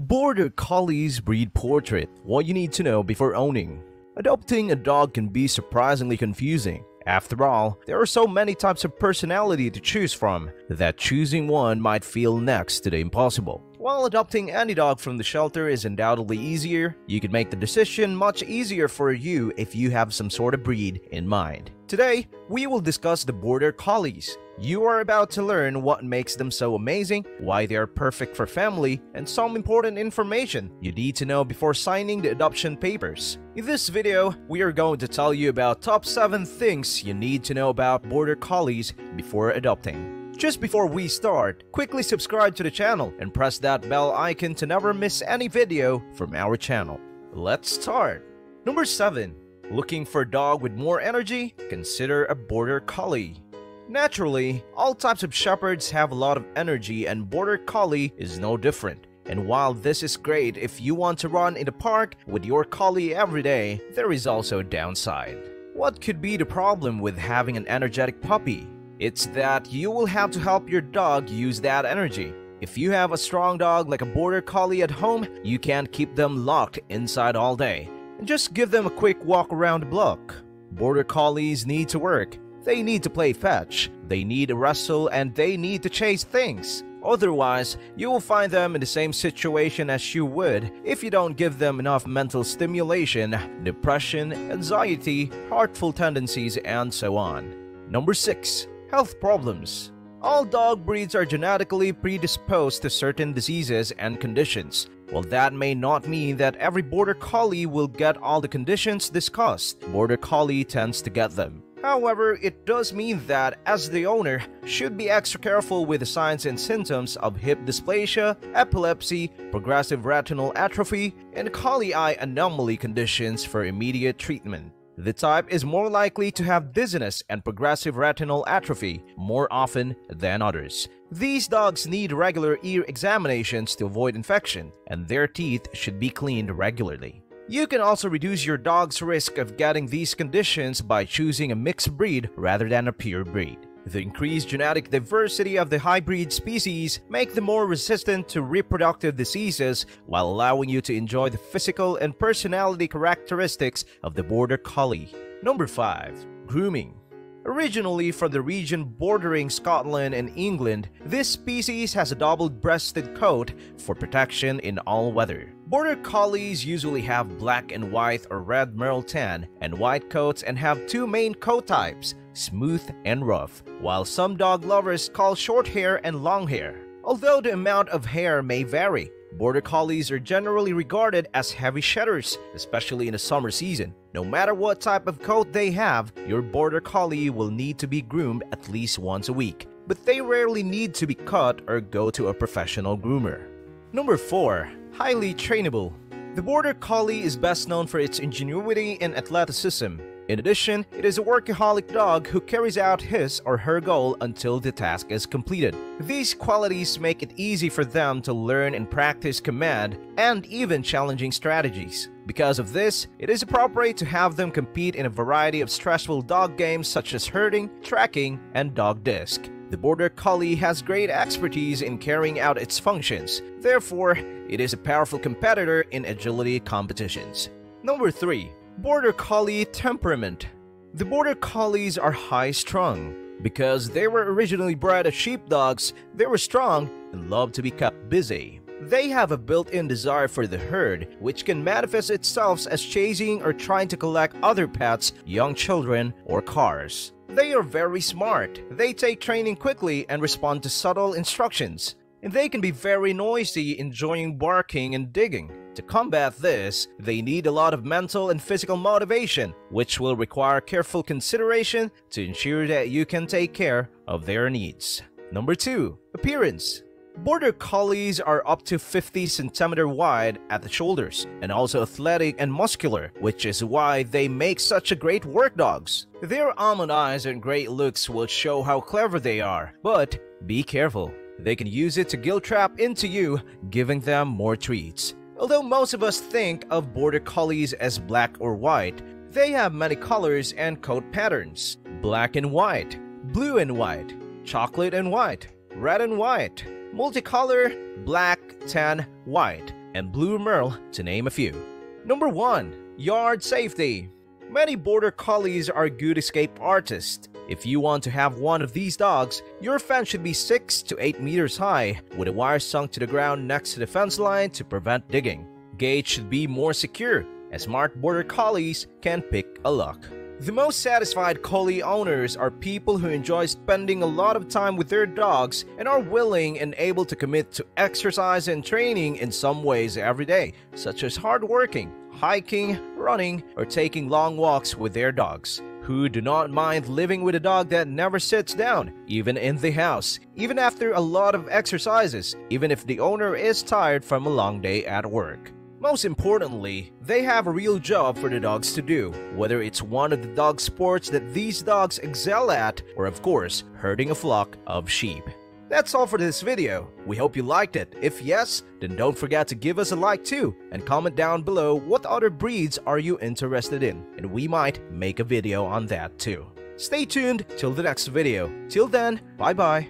Border Collie's breed portrait. What you need to know before owning. Adopting a dog can be surprisingly confusing. After all, there are so many types of personality to choose from that choosing one might feel next to the impossible. While adopting any dog from the shelter is undoubtedly easier, you can make the decision much easier for you if you have some sort of breed in mind. Today, we will discuss the Border Collies. You are about to learn what makes them so amazing, why they are perfect for family, and some important information you need to know before signing the adoption papers. In this video, we are going to tell you about top 7 things you need to know about Border Collies before adopting. Just before we start, quickly subscribe to the channel and press that bell icon to never miss any video from our channel. Let's start! Number 7. Looking for a dog with more energy? Consider a Border Collie. Naturally, all types of shepherds have a lot of energy and Border Collie is no different. And while this is great if you want to run in the park with your collie every day, there is also a downside. What could be the problem with having an energetic puppy? It's that you will have to help your dog use that energy. If you have a strong dog like a Border Collie at home, you can't keep them locked inside all day. Just give them a quick walk around the block. Border Collies need to work. They need to play fetch. They need to wrestle and they need to chase things. Otherwise, you will find them in the same situation as you would if you don't give them enough mental stimulation, depression, anxiety, hurtful tendencies, and so on. Number 6. Health problems. All dog breeds are genetically predisposed to certain diseases and conditions. While that may not mean that every Border Collie will get all the conditions discussed, Border Collie tends to get them. However, it does mean that, as the owner, should be extra careful with the signs and symptoms of hip dysplasia, epilepsy, progressive retinal atrophy, and collie eye anomaly conditions for immediate treatment. The type is more likely to have dizziness and progressive retinal atrophy more often than others. These dogs need regular ear examinations to avoid infection, and their teeth should be cleaned regularly. You can also reduce your dog's risk of getting these conditions by choosing a mixed breed rather than a pure breed. The increased genetic diversity of the hybrid species make them more resistant to reproductive diseases while allowing you to enjoy the physical and personality characteristics of the Border Collie. Number 5. Grooming. Originally from the region bordering Scotland and England, this species has a double-breasted coat for protection in all weather. Border Collies usually have black and white or red merle tan and white coats and have two main coat types, smooth and rough, while some dog lovers call short hair and long hair. Although the amount of hair may vary, Border Collies are generally regarded as heavy shedders, especially in the summer season. No matter what type of coat they have, your Border Collie will need to be groomed at least once a week, but they rarely need to be cut or go to a professional groomer. Number 4. Highly trainable. The Border Collie is best known for its ingenuity and athleticism. In addition, it is a workaholic dog who carries out his or her goal until the task is completed. These qualities make it easy for them to learn and practice command and even challenging strategies. Because of this, it is appropriate to have them compete in a variety of stressful dog games such as herding, tracking, and dog disc. The Border Collie has great expertise in carrying out its functions. Therefore, it is a powerful competitor in agility competitions. Number 3. Border Collie temperament. The Border Collies are high-strung. Because they were originally bred as sheepdogs, they were strong and love to be kept busy. They have a built-in desire for the herd, which can manifest itself as chasing or trying to collect other pets, young children, or cars. They are very smart. They take training quickly and respond to subtle instructions. And they can be very noisy, enjoying barking and digging. To combat this, they need a lot of mental and physical motivation, which will require careful consideration to ensure that you can take care of their needs. Number 2. Appearance. Border Collies are up to 50 cm wide at the shoulders and also athletic and muscular, which is why they make such a great work dogs. Their almond eyes and great looks will show how clever they are, but be careful. They can use it to guilt trap into you, giving them more treats. Although most of us think of Border Collies as black or white, they have many colors and coat patterns. Black and white, blue and white, chocolate and white, red and white, multicolor, black, tan, white, and Blue Merle, to name a few. Number 1. Yard safety. Many Border Collies are good escape artists. If you want to have one of these dogs, your fence should be 6 to 8 meters high, with a wire sunk to the ground next to the fence line to prevent digging. Gates should be more secure, as smart Border Collies can pick a lock. The most satisfied collie owners are people who enjoy spending a lot of time with their dogs and are willing and able to commit to exercise and training in some ways every day, such as hard working, hiking, running, or taking long walks with their dogs, who do not mind living with a dog that never sits down, even in the house, even after a lot of exercises, even if the owner is tired from a long day at work. Most importantly, they have a real job for the dogs to do, whether it's one of the dog sports that these dogs excel at or, of course, herding a flock of sheep. That's all for this video. We hope you liked it. If yes, then don't forget to give us a like too and comment down below what other breeds are you interested in, and we might make a video on that too. Stay tuned till the next video. Till then, bye-bye.